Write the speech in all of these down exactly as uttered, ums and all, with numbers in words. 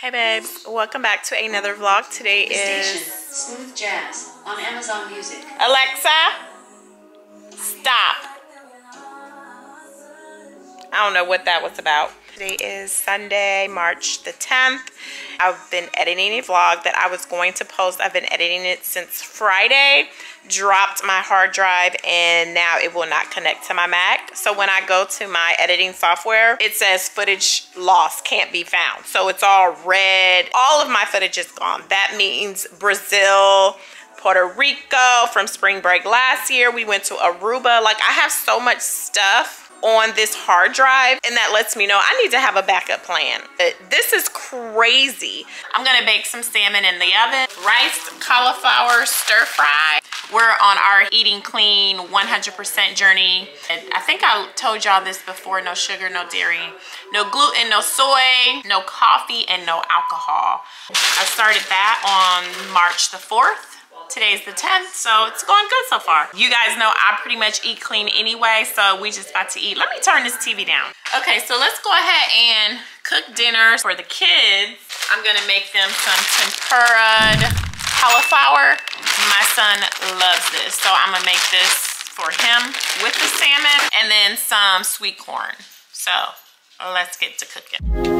Hey babes, welcome back to another vlog. Today is Station, Smooth Jazz on Amazon Music. Alexa, stop. I don't know what that was about. Today is Sunday, March the tenth. I've been editing a vlog that I was going to post. I've been editing it since Friday. Dropped my hard drive and now it will not connect to my Mac. So when I go to my editing software, it says footage lost, can't be found. So it's all red. All of my footage is gone. That means Brazil, Puerto Rico from spring break last year. We went to Aruba. Like, I have so much stuff on this hard drive, and that lets me know I need to have a backup plan. But this is crazy. I'm gonna bake some salmon in the oven. Rice, cauliflower, stir fry. We're on our eating clean one hundred percent journey. And I think I told y'all this before, no sugar, no dairy, no gluten, no soy, no coffee, and no alcohol. I started that on March the fourth. Today's the tenth, so it's going good so far. You guys know I pretty much eat clean anyway, so we just about to eat. Let me turn this T V down. Okay, so let's go ahead and cook dinner for the kids. I'm gonna make them some tempura cauliflower. My son loves this, so I'm gonna make this for him with the salmon and then some sweet corn. So let's get to cooking.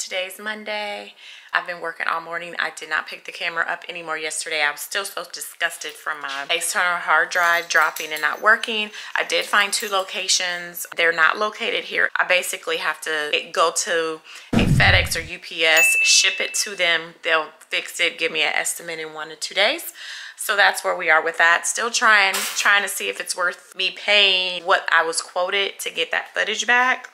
Today's Monday. I've been working all morning. I did not pick the camera up anymore yesterday. I was still so disgusted from my external hard drive dropping and not working. I did find two locations. They're not located here. I basically have to go to a FedEx or U P S, ship it to them. They'll fix it, give me an estimate in one to two days. So that's where we are with that. Still trying, trying to see if it's worth me paying what I was quoted to get that footage back.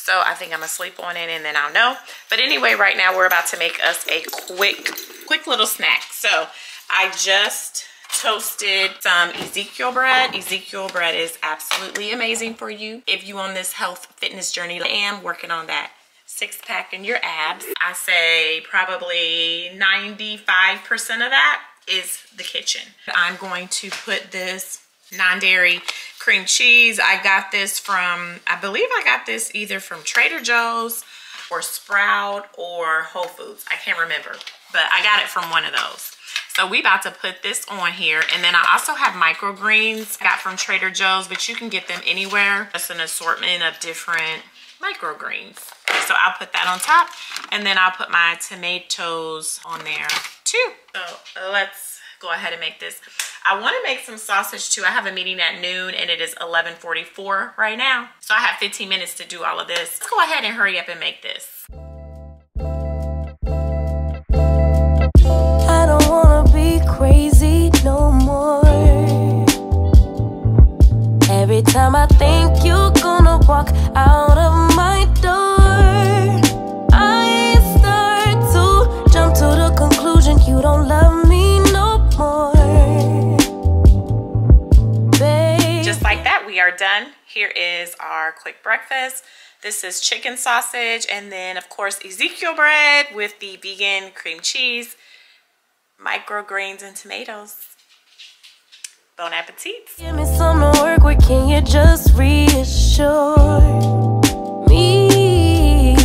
So I think I'm gonna sleep on it and then I'll know. But anyway, right now we're about to make us a quick, quick little snack. So I just toasted some Ezekiel bread. Ezekiel bread is absolutely amazing for you if you on this health fitness journey. I am working on that six pack in your abs. I say probably ninety-five percent of that is the kitchen. I'm going to put this non-dairy cream cheese. I got this from, I believe I got this either from Trader Joe's or Sprout or Whole Foods. I can't remember, but I got it from one of those. So we about to put this on here. And then I also have microgreens I got from Trader Joe's, but you can get them anywhere. Just an assortment of different microgreens. So I'll put that on top and then I'll put my tomatoes on there too. So let's go ahead and make this. I want to make some sausage too. I have a meeting at noon and it is eleven forty-four right now. So I have fifteen minutes to do all of this. Let's go ahead and hurry up and make this. I don't want to be crazy no more. Every time I think you're gonna walk out of my door, I start to jump to the conclusion you don't love me no more. Like that, we are done. Here is our quick breakfast. This is chicken sausage and then of course Ezekiel bread with the vegan cream cheese, microgreens and tomatoes. Bon appetit. Give me some to work with, can you just reassure me?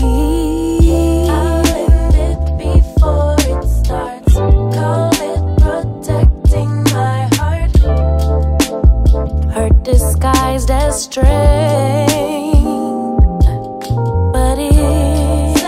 I've lived it before it starts. Call it protecting my heart. Hurt disguised as strength, but it's...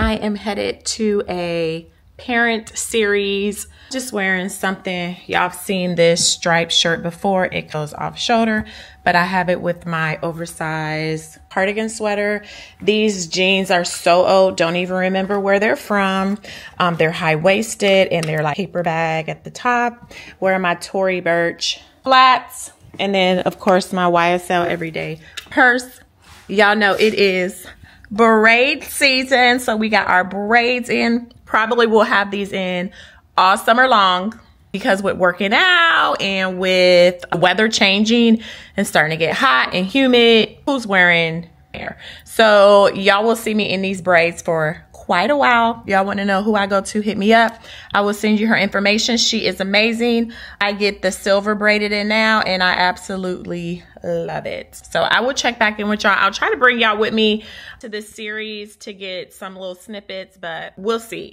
I am headed to a parent series, just wearing something. Y'all have seen this striped shirt before. It goes off shoulder, but I have it with my oversized cardigan sweater. These jeans are so old, don't even remember where they're from. Um, they're high-waisted and they're like paper bag at the top. Wearing my Tory Burch flats, and then of course my Y S L everyday purse. Y'all know it is braid season, so we got our braids in. Probably will have these in all summer long, because with working out and with weather changing and starting to get hot and humid, who's wearing hair? So y'all will see me in these braids for quite a while. Y'all want to know who I go to, hit me up. I will send you her information. She is amazing. I get the silver braided in now and I absolutely love it. So I will check back in with y'all. I'll try to bring y'all with me to this series to get some little snippets, but we'll see.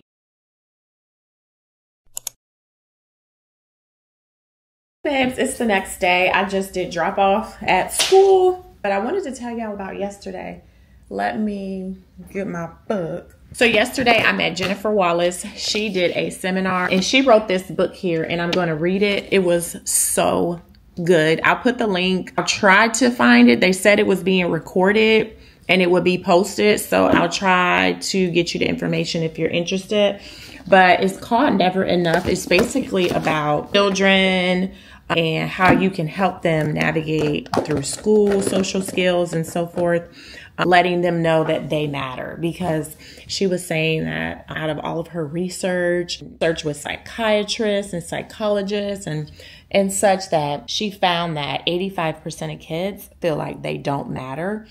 Babes, it's the next day. I just did drop off at school, but I wanted to tell y'all about yesterday. Let me get my book. So yesterday I met Jennifer Wallace. She did a seminar and she wrote this book here, and I'm going to read it. It was so good. I'll put the link. I tried to find it. They said it was being recorded and it would be posted. So I'll try to get you the information if you're interested. But it's called Never Enough. It's basically about children and how you can help them navigate through school, social skills, and so forth. Letting them know that they matter, because she was saying that out of all of her research, search with psychiatrists and psychologists and, and such, that she found that eighty-five percent of kids feel like they don't matter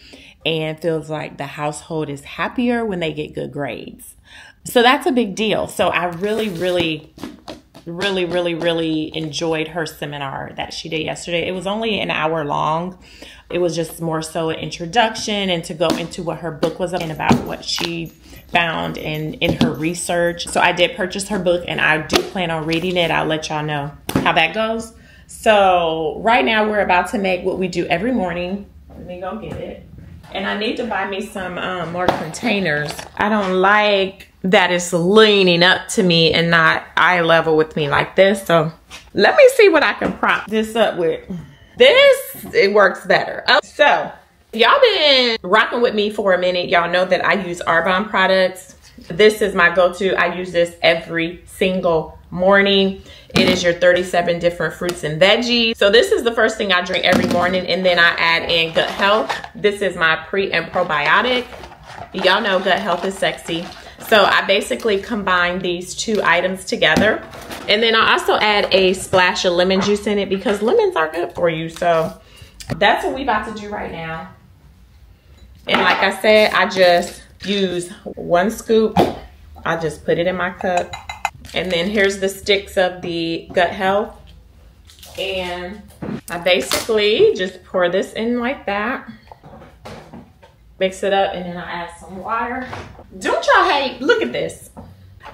and feels like the household is happier when they get good grades. So that's a big deal. So I really, really, really, really, really enjoyed her seminar that she did yesterday. It was only an hour long. It was just more so an introduction and to go into what her book was about and about what she found in, in her research. So I did purchase her book and I do plan on reading it. I'll let y'all know how that goes. So right now we're about to make what we do every morning. Let me go get it. And I need to buy me some um, more containers. I don't like that it's leaning up to me and not eye level with me like this. So let me see what I can prop this up with. This, it works better. Oh, so y'all been rocking with me for a minute. Y'all know that I use Arbonne products. This is my go-to. I use this every single morning. It is your thirty-seven different fruits and veggies. So this is the first thing I drink every morning, and then I add in gut health. This is my pre and probiotic. Y'all know gut health is sexy. So I basically combine these two items together. And then I also add a splash of lemon juice in it, because lemons are good for you. So that's what we about to do right now. And like I said, I just use one scoop. I just put it in my cup. And then here's the sticks of the gut health. And I basically just pour this in like that. Mix it up, and then I add some water. Don't y'all hate, look at this.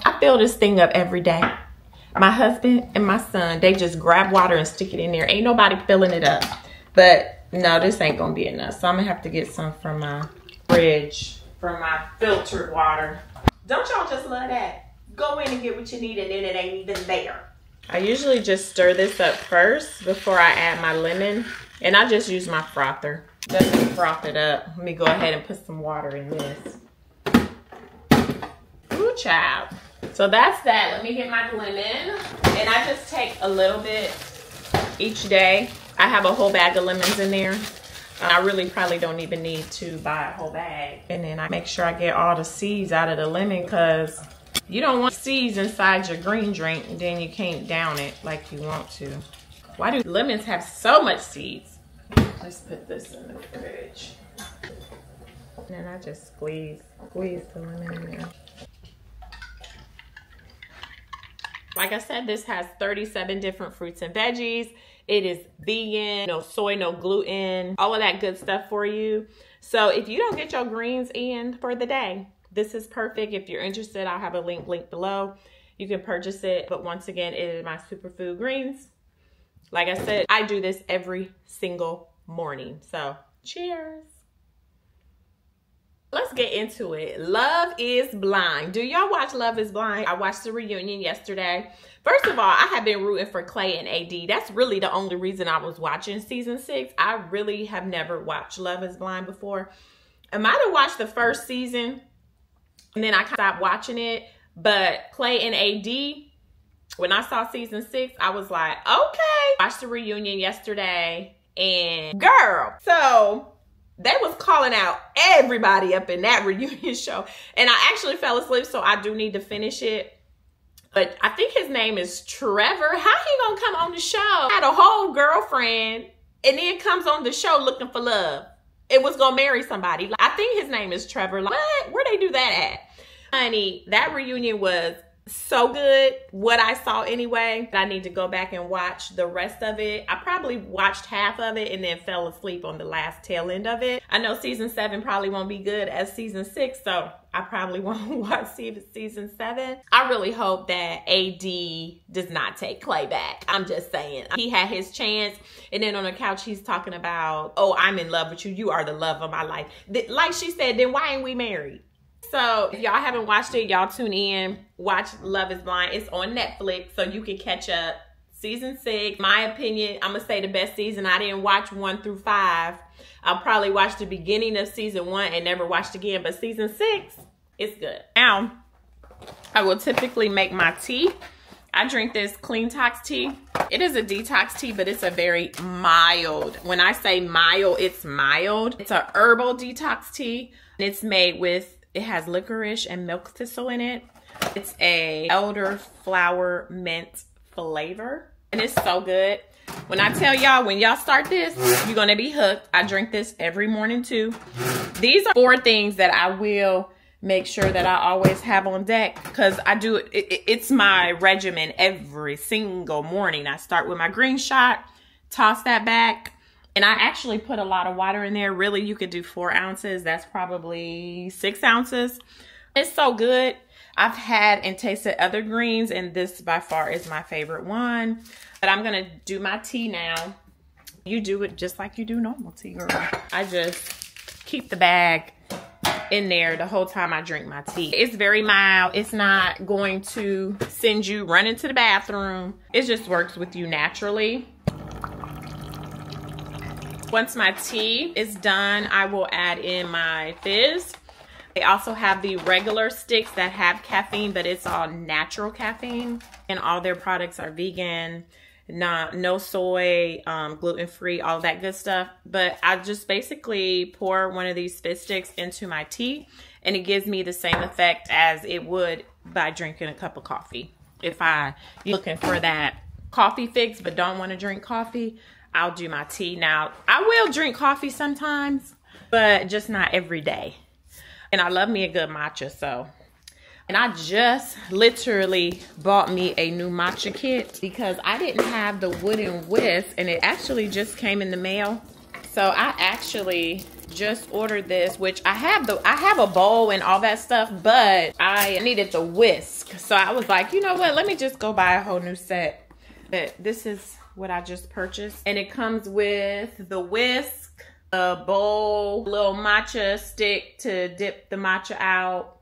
I fill this thing up every day. My husband and my son, they just grab water and stick it in there. Ain't nobody filling it up. But no, this ain't gonna be enough. So I'm gonna have to get some from my fridge, from my filtered water. Don't y'all just love that? Go in and get what you need, and then it ain't even there. I usually just stir this up first before I add my lemon. And I just use my frother. Just to froth it up. Let me go ahead and put some water in this. Ooh, child. So that's that. Let me get my lemon. And I just take a little bit each day. I have a whole bag of lemons in there. I really probably don't even need to buy a whole bag. And then I make sure I get all the seeds out of the lemon, because you don't want seeds inside your green drink, and then you can't down it like you want to. Why do lemons have so much seeds? Let's put this in the fridge. And then I just squeeze, squeeze the lemon in there. Like I said, this has thirty-seven different fruits and veggies. It is vegan, no soy, no gluten, all of that good stuff for you. So if you don't get your greens in for the day, this is perfect. If you're interested, I'll have a link link below. You can purchase it. But once again, it is my superfood greens. Like I said, I do this every single morning. So cheers. Let's get into it. Love is Blind. Do y'all watch Love is Blind? I watched the reunion yesterday. First of all, I have been rooting for Clay and A D. That's really the only reason I was watching season six. I really have never watched Love is Blind before. I might have watched the first season and then I stopped watching it. But Clay and A D, when I saw season six, I was like, okay. I watched the reunion yesterday and girl, so they was calling out everybody up in that reunion show. And I actually fell asleep, so I do need to finish it. But I think his name is Trevor. How he gonna come on the show? Had a whole girlfriend and then comes on the show looking for love. It was gonna marry somebody. Like, I think his name is Trevor. Like, what? Where they do that at? Honey, that reunion was so good. What I saw anyway. I need to go back and watch the rest of it. I probably watched half of it and then fell asleep on the last tail end of it. I know season seven probably won't be good as season six, so I probably won't watch season seven. I really hope that A D does not take Clay back. I'm just saying. He had his chance, and then on the couch he's talking about, oh, I'm in love with you. You are the love of my life. Like she said, then why ain't we married? So if y'all haven't watched it, y'all tune in, watch Love is Blind. It's on Netflix, so you can catch up. Season six, my opinion, I'm gonna say the best season. I didn't watch one through five. I'll probably watch the beginning of season one and never watched again, but season six, it's good. Now, I will typically make my tea. I drink this Clean Tox tea. It is a detox tea, but it's a very mild. When I say mild, it's mild. It's a herbal detox tea, and it's made with it has licorice and milk thistle in it. It's a elderflower mint flavor. And it's so good. When I tell y'all, when y'all start this, you're going to be hooked. I drink this every morning too. These are four things that I will make sure that I always have on deck. Because I do, it, it, it's my regimen every single morning. I start with my green shot, toss that back. And I actually put a lot of water in there. Really, you could do four ounces. That's probably six ounces. It's so good. I've had and tasted other greens, and this by far is my favorite one. But I'm going to do my tea now. You do it just like you do normal tea, girl. I just keep the bag in there the whole time I drink my tea. It's very mild. It's not going to send you running to the bathroom. It just works with you naturally. Once my tea is done, I will add in my fizz. They also have the regular sticks that have caffeine, but it's all natural caffeine. And all their products are vegan, not, no soy, um, gluten-free, all that good stuff. But I just basically pour one of these fizz sticks into my tea, and it gives me the same effect as it would by drinking a cup of coffee. If I'm looking for that coffee fix but don't want to drink coffee, I'll do my tea. Now, I will drink coffee sometimes, but just not every day. And I love me a good matcha, so. And I just literally bought me a new matcha kit because I didn't have the wooden whisk, and it actually just came in the mail. So I actually just ordered this, which I have the I have a bowl and all that stuff, but I needed the whisk. So I was like, you know what? Let me just go buy a whole new set. But this is what I just purchased, and it comes with the whisk, a bowl, little matcha stick to dip the matcha out.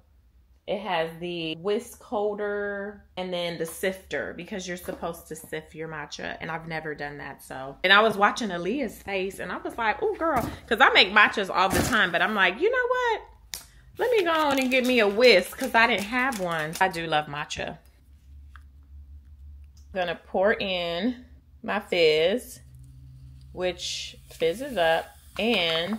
It has the whisk holder and then the sifter because you're supposed to sift your matcha, and I've never done that. So, and I was watching Aaliyah's face, and I was like, oh girl, because I make matchas all the time, but I'm like, you know what, let me go on and get me a whisk because I didn't have one. I do love matcha. I'm gonna pour in my fizz, which fizzes up, and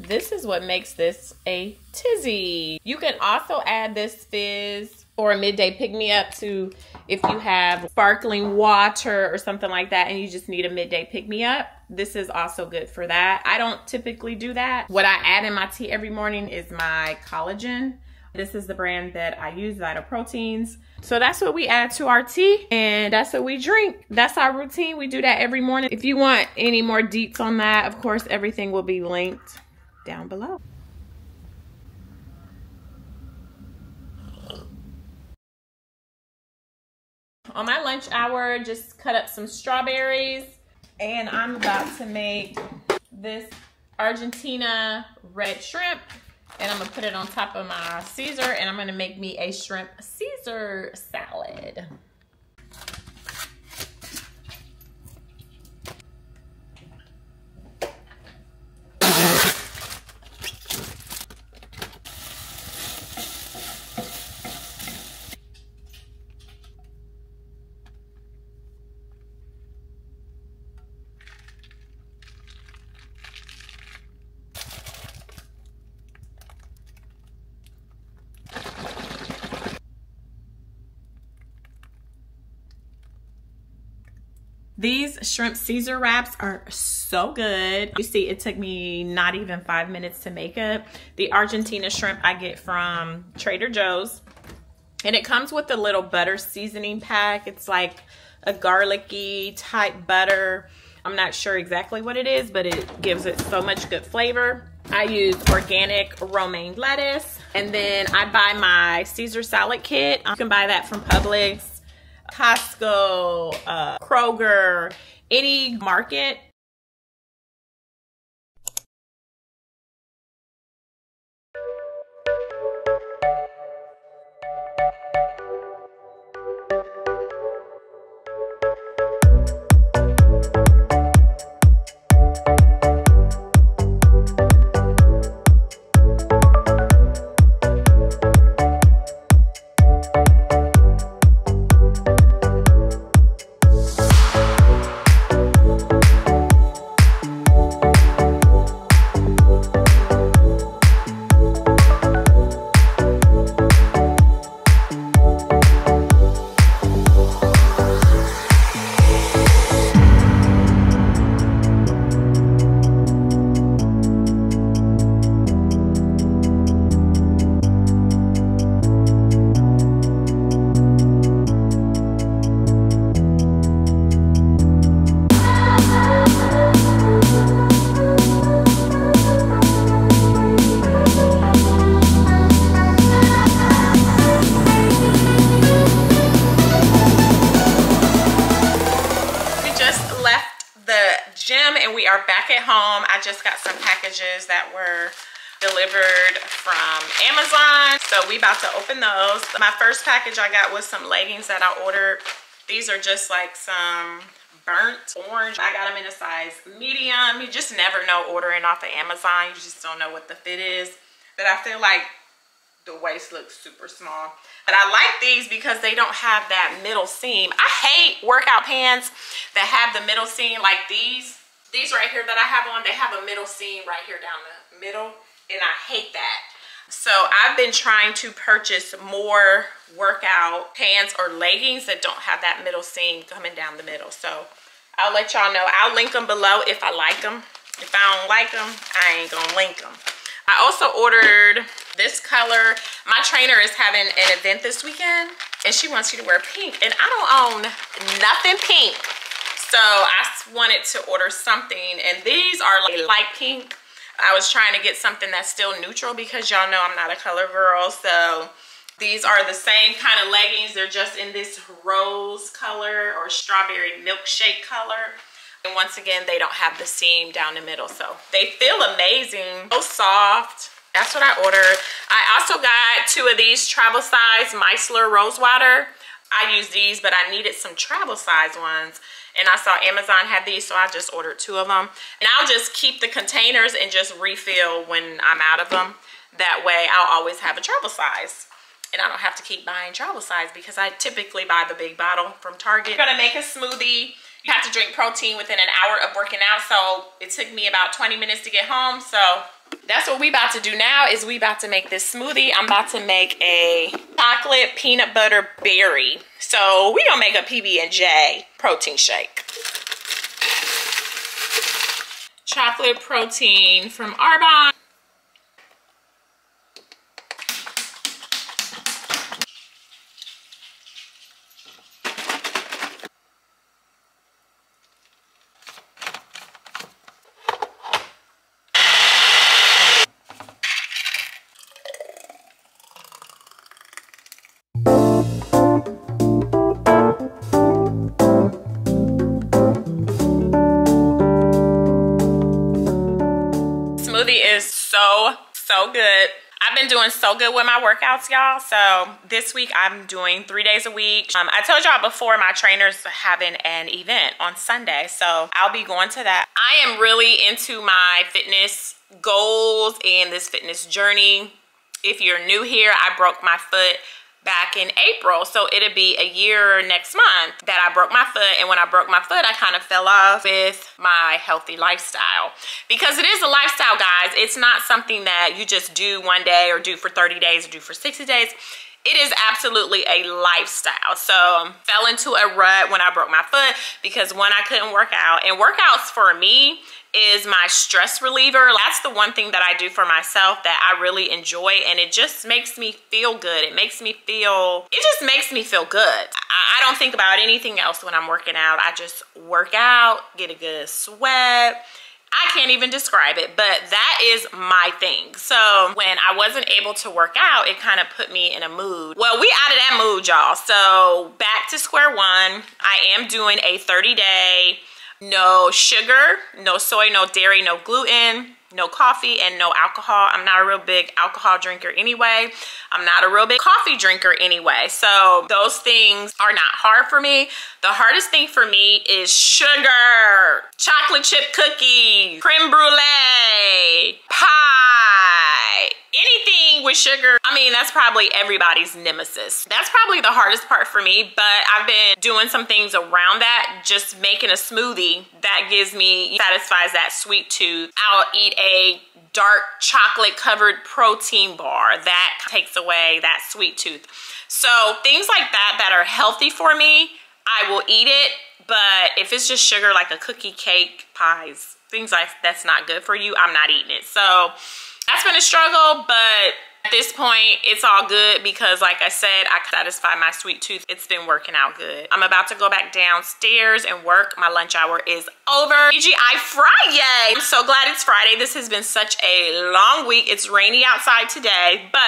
this is what makes this a tizzy. You can also add this fizz or a midday pick-me-up to if you have sparkling water or something like that and you just need a midday pick-me-up. This is also good for that. I don't typically do that. What I add in my tea every morning is my collagen. This is the brand that I use, Vital Proteins. So that's what we add to our tea, and that's what we drink. That's our routine. We do that every morning. If you want any more deets on that, of course, everything will be linked down below. On my lunch hour, just cut up some strawberries, and I'm about to make this Argentina red shrimp. And I'm gonna put it on top of my Caesar, and I'm gonna make me a shrimp Caesar salad. These shrimp Caesar wraps are so good. You see, it took me not even five minutes to make it. The Argentina shrimp I get from Trader Joe's. And it comes with a little butter seasoning pack. It's like a garlicky type butter. I'm not sure exactly what it is, but it gives it so much good flavor. I use organic romaine lettuce. And then I buy my Caesar salad kit. You can buy that from Publix, Costco, uh, Kroger, any market. Just got some packages that were delivered from Amazon, so we about to open those. My first package I got was some leggings that I ordered. These are just like some burnt orange. I got them in a size medium. You just never know ordering off of Amazon. You just don't know what the fit is, but I feel like the waist looks super small. But I like these because they don't have that middle seam. I hate workout pants that have the middle seam, like these. These right here that I have on, they have a middle seam right here down the middle, and I hate that. So I've been trying to purchase more workout pants or leggings that don't have that middle seam coming down the middle. So I'll let y'all know. I'll link them below if I like them. If I don't like them, I ain't gonna link them. I also ordered this color. My trainer is having an event this weekend, and she wants you to wear pink, and I don't own nothing pink. So I wanted to order something, and these are like light pink. I was trying to get something that's still neutral because y'all know I'm not a color girl. So these are the same kind of leggings. They're just in this rose color or strawberry milkshake color. And once again, they don't have the seam down the middle. So they feel amazing, so soft. That's what I ordered. I also got two of these travel size Meisler rose water. I use these, but I needed some travel size ones. And I saw Amazon had these, so I just ordered two of them. And I'll just keep the containers and just refill when I'm out of them. That way I'll always have a travel size. And I don't have to keep buying travel size because I typically buy the big bottle from Target. I'm gonna make a smoothie. You have to drink protein within an hour of working out. So it took me about twenty minutes to get home. So that's what we about to do now is we about to make this smoothie. I'm about to make a chocolate peanut butter berry. So we gonna make a P B and J protein shake. Chocolate protein from Arbonne. smoothie is so, so good. I've been doing so good with my workouts, y'all. So this week I'm doing three days a week. Um, I told y'all before my trainer's having an event on Sunday, so I'll be going to that. I am really into my fitness goals and this fitness journey. If you're new here, I broke my foot back in April, so it'll be a year next month that I broke my foot. And when I broke my foot, I kind of fell off with my healthy lifestyle, because it is a lifestyle, guys. It's not something that you just do one day or do for thirty days or do for sixty days. It is absolutely a lifestyle. So I fell into a rut when I broke my foot, because one, I couldn't work out, and workouts for me is my stress reliever. That's the one thing that I do for myself that I really enjoy, and it just makes me feel good. It makes me feel, it just makes me feel good. I, I don't think about anything else when I'm working out. I just work out, get a good sweat. I can't even describe it, but that is my thing. So when I wasn't able to work out, it kind of put me in a mood. Well, we out of that mood, y'all. So back to square one. I am doing a thirty day, no sugar, no soy, no dairy, no gluten, no coffee, and no alcohol. I'm not a real big alcohol drinker anyway. I'm not a real big coffee drinker anyway. So those things are not hard for me. The hardest thing for me is sugar, chocolate chip cookie, creme brulee, pie, anything with sugar. I mean, that's probably everybody's nemesis. That's probably the hardest part for me, but I've been doing some things around that, just making a smoothie that gives me, satisfies that sweet tooth. I'll eat a dark chocolate covered protein bar that takes away that sweet tooth. So things like that that are healthy for me, I will eat it. But if it's just sugar, like a cookie, cake, pies, things like that's not good for you, I'm not eating it. So that's been a struggle, but at this point, it's all good, because like I said, I satisfy my sweet tooth. It's been working out good. I'm about to go back downstairs and work. My lunch hour is over. T G I Friday. I'm so glad it's Friday. This has been such a long week. It's rainy outside today, but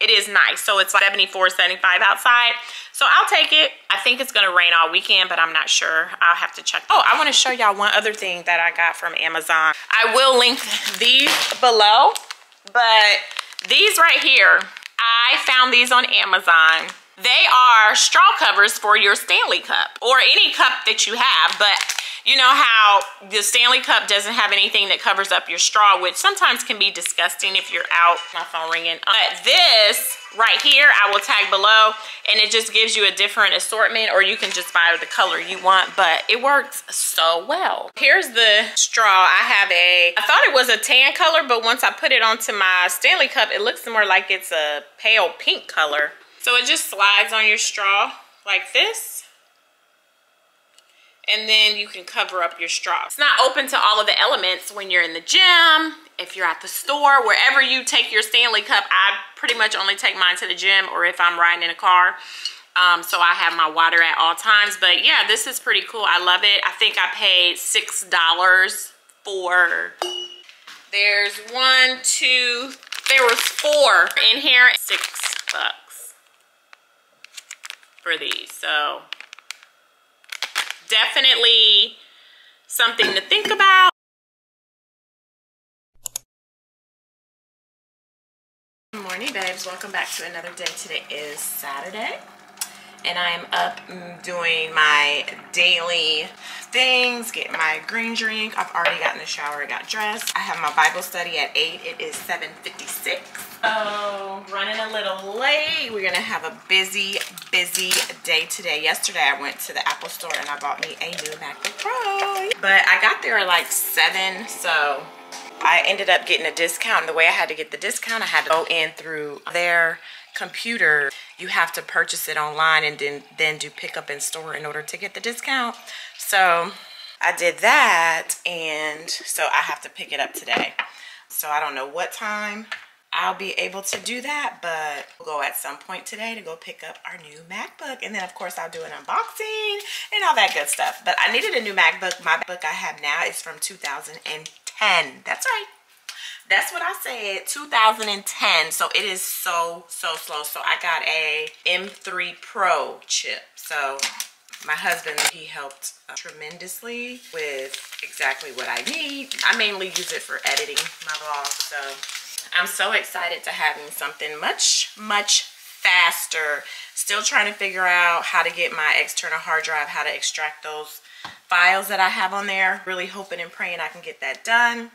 it is nice. So it's like seventy-four, seventy-five outside. So I'll take it. I think it's gonna rain all weekend, but I'm not sure. I'll have to check. Oh, I wanna show y'all one other thing that I got from Amazon. I will link these below, but these right here, I found these on Amazon. They are straw covers for your Stanley cup, or any cup that you have, but you know how the Stanley cup doesn't have anything that covers up your straw, which sometimes can be disgusting if you're out. My phone ringing. But this right here, I will tag below, and it just gives you a different assortment, or you can just buy the color you want, but it works so well. Here's the straw. I have a, I thought it was a tan color, but once I put it onto my Stanley cup, it looks more like it's a pale pink color. So it just slides on your straw like this, and then you can cover up your straw. It's not open to all of the elements when you're in the gym, if you're at the store, wherever you take your Stanley cup. I pretty much only take mine to the gym, or if I'm riding in a car. Um, so I have my water at all times. But yeah, this is pretty cool. I love it. I think I paid six dollars for, there's one, two, there was four in here. Six bucks for these, so definitely something to think about. Good morning, babes. Welcome back to another day. Today is Saturday, and I am up doing my daily things, getting my green drink. I've already gotten the shower, I got dressed. I have my Bible study at eight. It is seven fifty-six. So running a little late. We're gonna have a busy, busy day today. Yesterday I went to the Apple store and I bought me a new MacBook Pro. But I got there at like seven, so I ended up getting a discount. The way I had to get the discount, I had to go in through their computer. You have to purchase it online and then then do pickup in store in order to get the discount. So I did that, and so I have to pick it up today. So I don't know what time I'll be able to do that, but we'll go at some point today to go pick up our new MacBook, and then of course I'll do an unboxing and all that good stuff. But I needed a new MacBook. My MacBook I have now is from two thousand ten. That's right. That's what I said, two thousand ten. So it is so, so slow. So I got a M three Pro chip. So My husband, he helped uh, tremendously with exactly what I need. I mainly use it for editing my vlogs, so I'm so excited to having something much, much faster. Still trying to figure out how to get my external hard drive, how to extract those files that I have on there. Really hoping and praying I can get that done.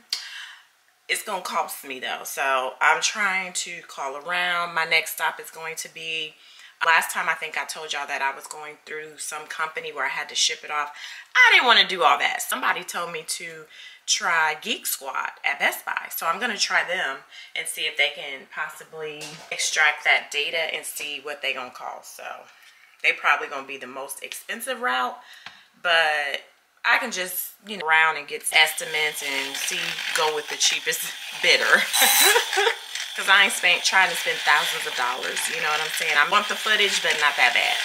It's gonna cost me though, so I'm trying to call around. My next stop is going to be, last time I think I told y'all that I was going through some company where I had to ship it off. I didn't want to do all that. Somebody told me to try Geek Squad at Best Buy. So I'm going to try them and see if they can possibly extract that data and see what they're going to cost. So they probably going to be the most expensive route, but I can just, you know, around and get estimates and see, go with the cheapest bidder. Because I ain't spent, trying to spend thousands of dollars. You know what I'm saying? I want the footage, but not that bad.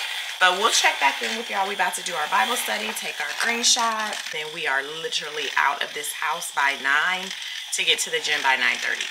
But we'll check back in with y'all. We about to do our Bible study, take our green shot. Then we are literally out of this house by nine to get to the gym by nine thirty.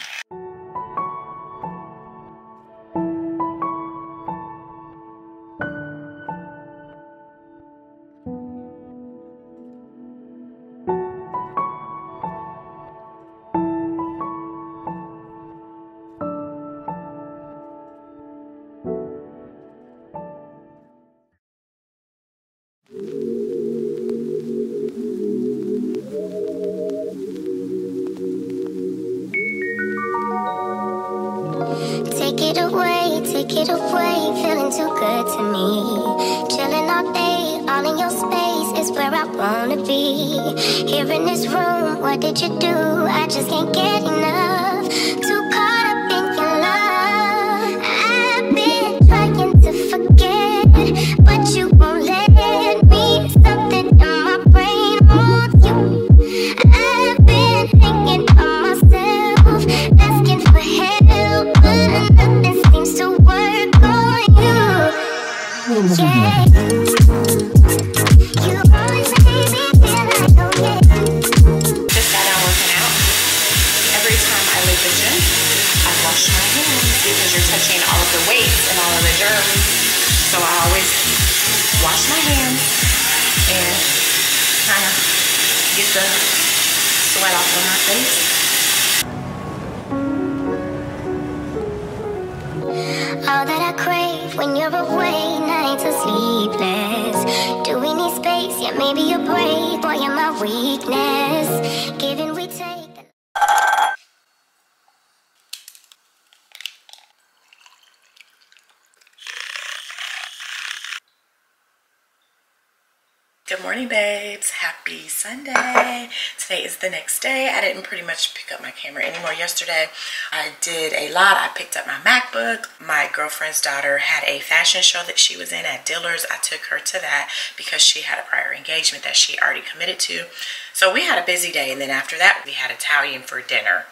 Sunday. Today is the next day. I didn't pretty much pick up my camera anymore yesterday. I did a lot. I picked up my MacBook. My girlfriend's daughter had a fashion show that she was in at Dillard's. I took her to that because she had a prior engagement that she already committed to. So we had a busy day, and then after that we had Italian for dinner.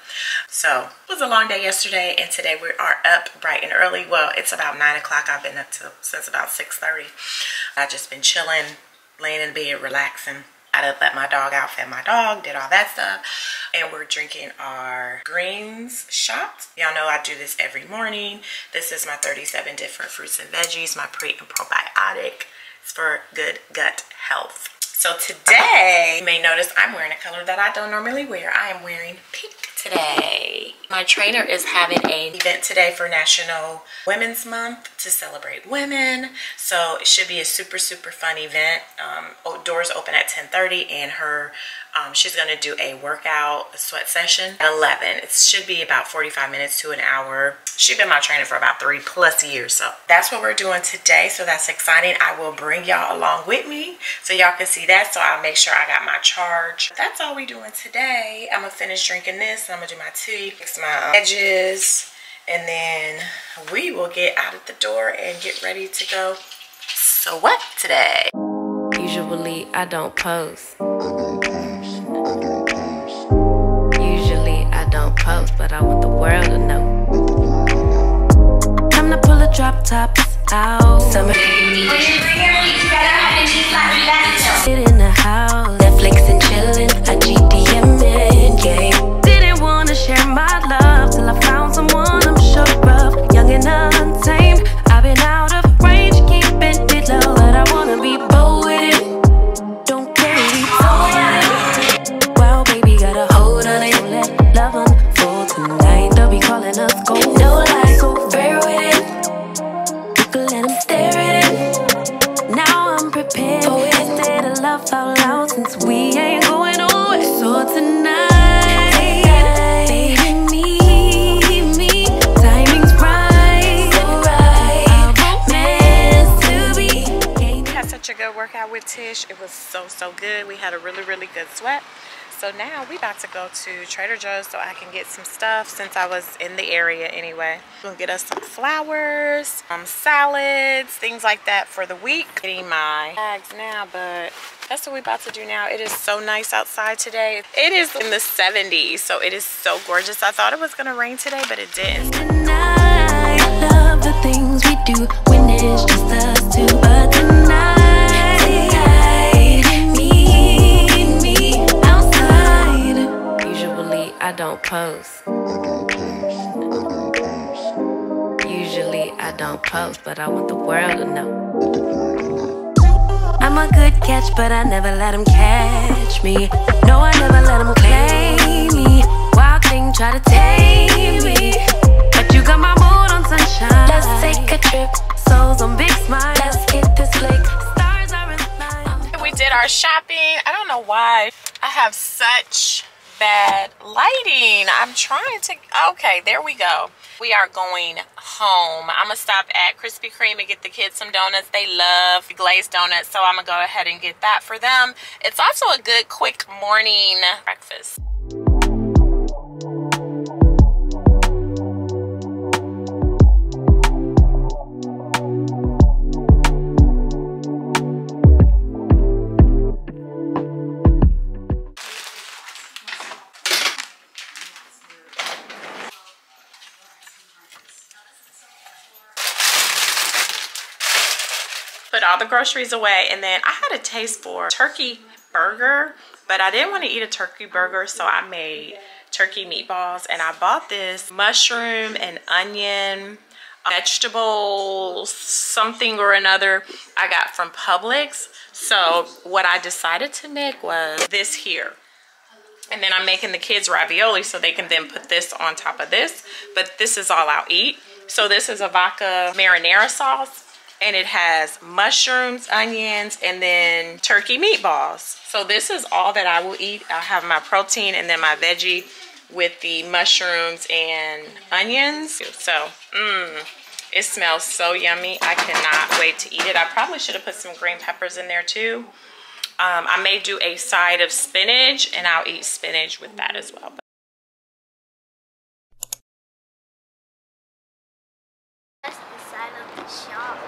So it was a long day yesterday, and today we are up bright and early. Well, it's about nine o'clock. I've been up till, since about six thirty. I've just been chilling, laying in bed, relaxing. I done let my dog out, fed my dog, did all that stuff. And we're drinking our greens shot. Y'all know I do this every morning. This is my thirty-seven different fruits and veggies, my pre and probiotic. It's for good gut health. So today, you may notice I'm wearing a color that I don't normally wear. I am wearing pink today. My trainer is having an event today for National Women's Month to celebrate women. So it should be a super, super fun event. Um, doors open at ten thirty, and her um, she's going to do a workout, a sweat session at eleven. It should be about forty-five minutes to an hour. She's been my trainer for about three plus years. So that's what we're doing today. So that's exciting. I will bring y'all along with me so y'all can see that. So I'll make sure I got my charge. That's all we're doing today. I'm going to finish drinking this. I'm gonna do my tea, fix my edges, and then we will get out of the door and get ready to go. So what today? Usually I don't post. I don't post. I don't post. Usually I don't post, but I want the world to know. Time to pull a drop top out. Somebody sit in the house, Netflix and chillin'. I G D M and game. Share my love till I found someone I'm sure of. Young and untamed, I've been out of range, keeping it low, but I wanna be bold. laughed out loud since we ain't going nowhere. So tonight. Good workout with Tish. It was so so good. We had a really really good sweat. So now we about to go to Trader Joe's so I can get some stuff since I was in the area anyway. I'm gonna get us some flowers, um salads, things like that for the week. Getting my bags now, but that's what we're about to do now. It is so nice outside today. It is in the seventies, so it is so gorgeous. I thought it was gonna rain today, but it didn't. Tonight, I love the things we do when it's just us two, but tonight. I don't post. Usually I don't post, but I want the world to know. I'm a good catch, but I never let him catch me. No, I never let him claim me. Wild thing try to tame me, but you got my mood on sunshine. Let's take a trip, souls on big smiles. Let's hit this lake, stars are in line. We did our shopping. I don't know why I have such bad lighting. I'm trying to, okay, there we go. We are going home. I'm gonna stop at Krispy Kreme and get the kids some donuts. They love glazed donuts, so I'm gonna go ahead and get that for them. It's also a good quick morning breakfast. All the groceries away, and then I had a taste for turkey burger, but I didn't want to eat a turkey burger, so I made turkey meatballs, and I bought this mushroom and onion vegetable something or another I got from Publix. So what I decided to make was this here, and then I'm making the kids ravioli so they can then put this on top of this, but this is all I'll eat. So this is a vodka marinara sauce, and it has mushrooms, onions, and then turkey meatballs. So this is all that I will eat. I'll have my protein and then my veggie with the mushrooms and onions. So, mmm, it smells so yummy. I cannot wait to eat it. I probably should have put some green peppers in there too. Um, I may do a side of spinach, and I'll eat spinach with that as well. That's the side of the shop.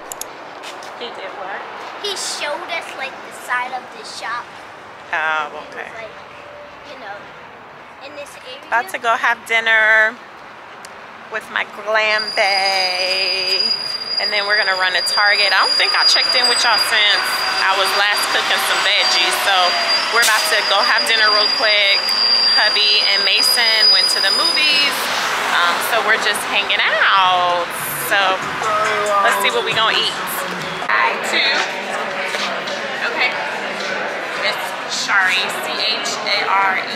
He did what? He showed us like the side of the shop. Oh, okay. Was, like, you know, in this area. About to go have dinner with my glam bae, and then we're gonna run to Target. I don't think I checked in with y'all since I was last cooking some veggies. So we're about to go have dinner real quick. Hubby and Mason went to the movies, um, so we're just hanging out. So let's see what we gonna eat. Two. Okay. It's Shari. C H A R E E.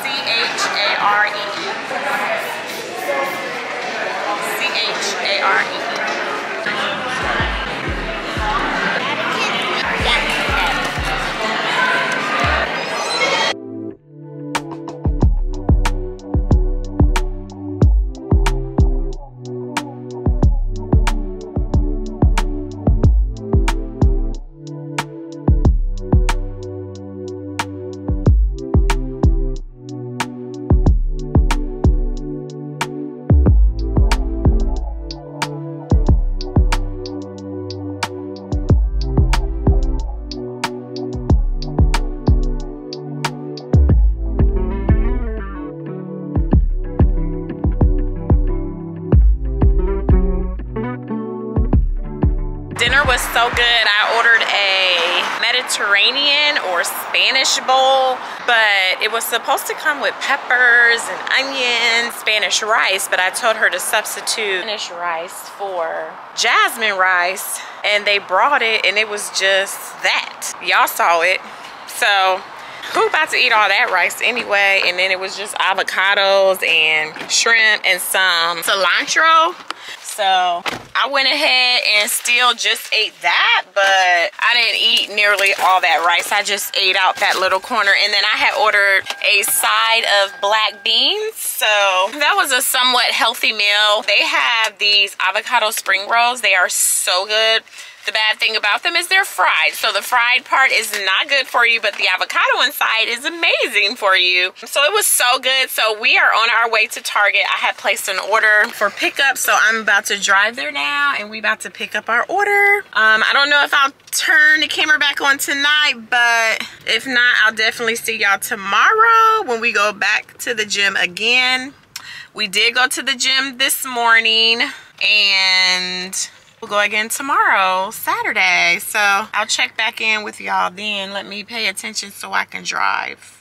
C H A R E E. C H A R E E. So good. I ordered a Mediterranean or Spanish bowl, but it was supposed to come with peppers and onions, Spanish rice, but I told her to substitute Spanish rice for jasmine rice, and they brought it, and it was just that. Y'all saw it. So who about to eat all that rice anyway? And then it was just avocados and shrimp and some cilantro. So I went ahead and still just ate that, but I didn't eat nearly all that rice. I just ate out that little corner, and then I had ordered a side of black beans. So that was a somewhat healthy meal. They have these avocado spring rolls. They are so good. The bad thing about them is they're fried. So the fried part is not good for you, but the avocado inside is amazing for you. So it was so good. So we are on our way to Target. I had placed an order for pickup, so I'm about to drive there now, and we about to pick up our order. Um, I don't know if I'll turn the camera back on tonight, but if not, I'll definitely see y'all tomorrow when we go back to the gym again. We did go to the gym this morning, and we'll go again tomorrow, Saturday. So I'll check back in with y'all then. Let me pay attention so I can drive.